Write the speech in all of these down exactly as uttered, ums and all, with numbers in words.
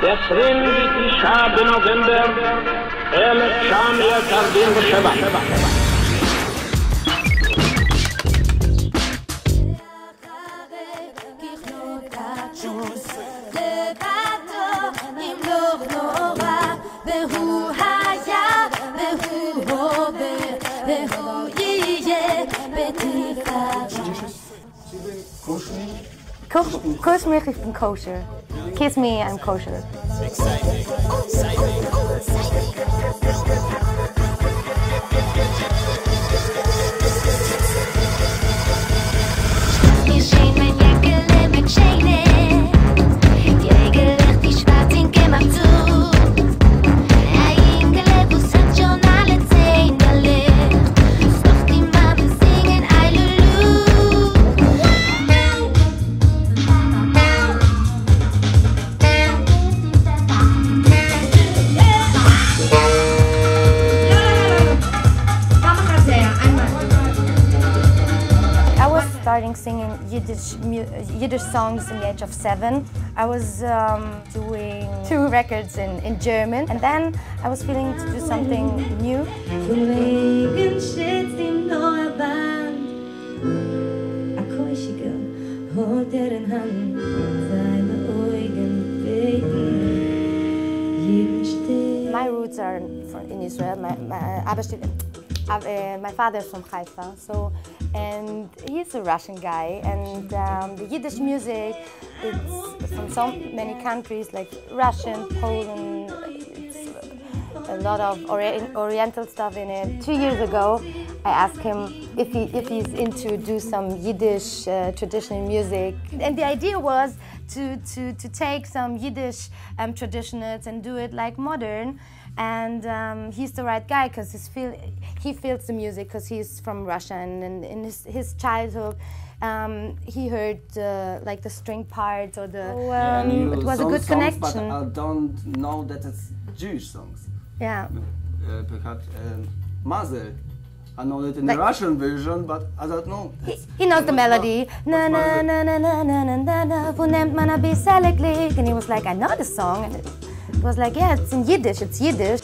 עשרים ותשעה בנובמבר אלף תשע מאות ארבעים ושבע. Kuss mich, ich bin kosher. Kiss me, I'm kosher. Singing Yiddish, Yiddish songs in the age of seven. I was um, doing two records in, in German, and then I was feeling to do something new. My roots are in Israel. My, my, Uh, my father is from Haifa, so, and he's a Russian guy, and um, the Yiddish music, it's from so many countries like Russian, Poland, it's a lot of ori Oriental stuff in it. Two years ago, I asked him if, he, if he's into do some Yiddish uh, traditional music, and the idea was to, to, to take some Yiddish um, traditionals and do it like modern. And um, he's the right guy because feel, he feels the music because he's from Russia, and, and in his, his childhood um, he heard uh, like the string parts or the. Oh, um, yeah, it was a good songs, connection. But I don't know that it's Jewish songs. Yeah. Uh, perhaps uh, Mazel. I know it in like, the Russian version, but I don't know. He, he knows the melody. Na na na na na na na na. Wo nimmt man a bisschen Glück? And he was like, I know the song. And it, It was like, yeah, it's in Yiddish, it's Yiddish.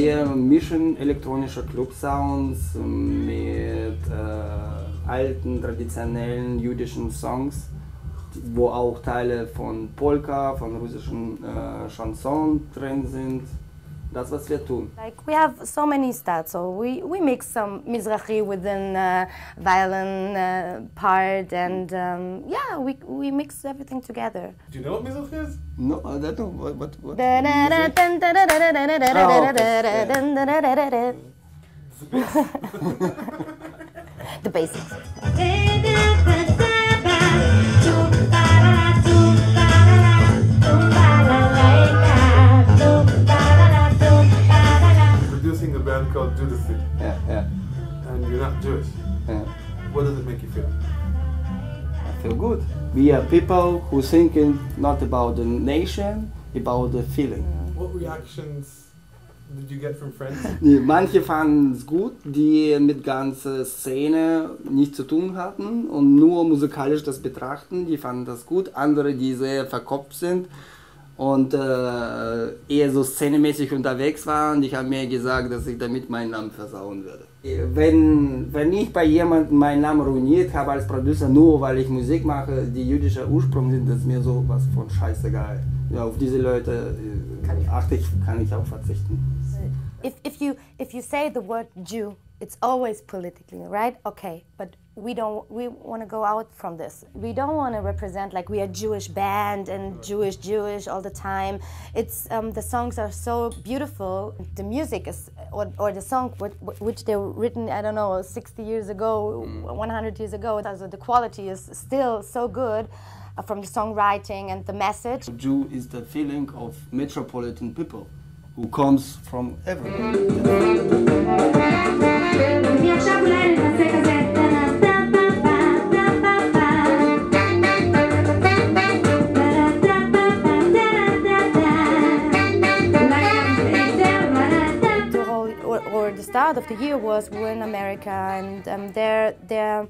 Wir mischen elektronische Club-Sounds mit äh, alten, traditionellen jüdischen Songs, wo auch Teile von Polka, von russischen äh, Chanson drin sind. That's what we do. Like we have so many styles, so we, we mix some Mizrahi with an uh, violin uh, part, and um, yeah, we we mix everything together. Do you know what Mizrahi is? No, I don't know. What? what, what oh, the basics. Called Do the Thing. Yeah, yeah. And you're not Jewish. Yeah. What does it make you feel? I feel good. We are people who thinking not about the nation, about the feeling. What reactions did you get from friends? Manche fanden es gut, die mit ganzer Szene nichts zu tun hatten und nur musikalisch das betrachten, die fanden das gut. Andere, die sehr verkopft sind und äh, eher so szenemäßig unterwegs waren, ich habe mir gesagt, dass ich damit meinen Namen versauen würde. Wenn, wenn ich bei jemandem meinen Namen ruiniert habe als Producer, nur weil ich Musik mache, die jüdischer Ursprung sind, das ist mir sowas von scheißegal. Ja, auf diese Leute kann ich, achte ich, kann ich auch verzichten. If, if, you, if you say the word Jew, it's always politically, right? Okay, but we don't. We want to go out from this. We don't want to represent like we are Jewish band and Jewish, Jewish all the time. It's um, the songs are so beautiful. The music is, or, or the song which they were written, I don't know, sixty years ago, one hundred years ago. So the quality is still so good from the songwriting and the message. Jew is the feeling of metropolitan people who comes from everywhere. The start of the year was when in America, and um, they're, they're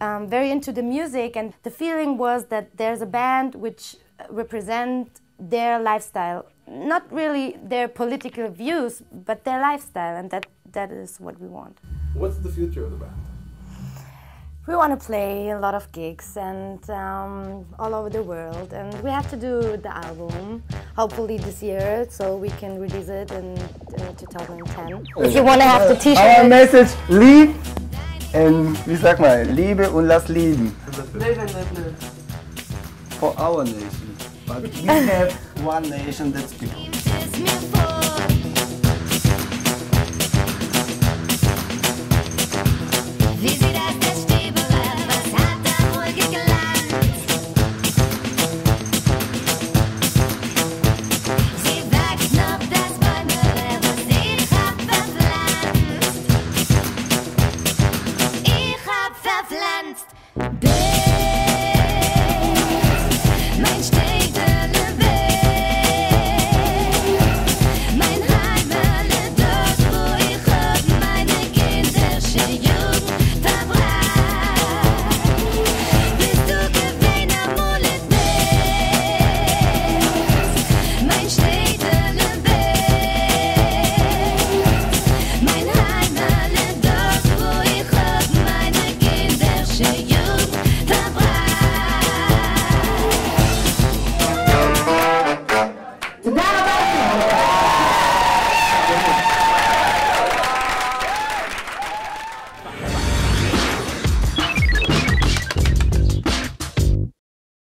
um, very into the music, and the feeling was that there's a band which represent their lifestyle. Not really their political views, but their lifestyle, and that, that is what we want. What's the future of the band? We want to play a lot of gigs and um, all over the world, and we have to do the album, hopefully this year, so we can release it in uh, twenty ten. If you want to have the t-shirt. Our message, lieb, and wie sag mal, Liebe und lass lieben. For our nation, but we have one nation, that's people.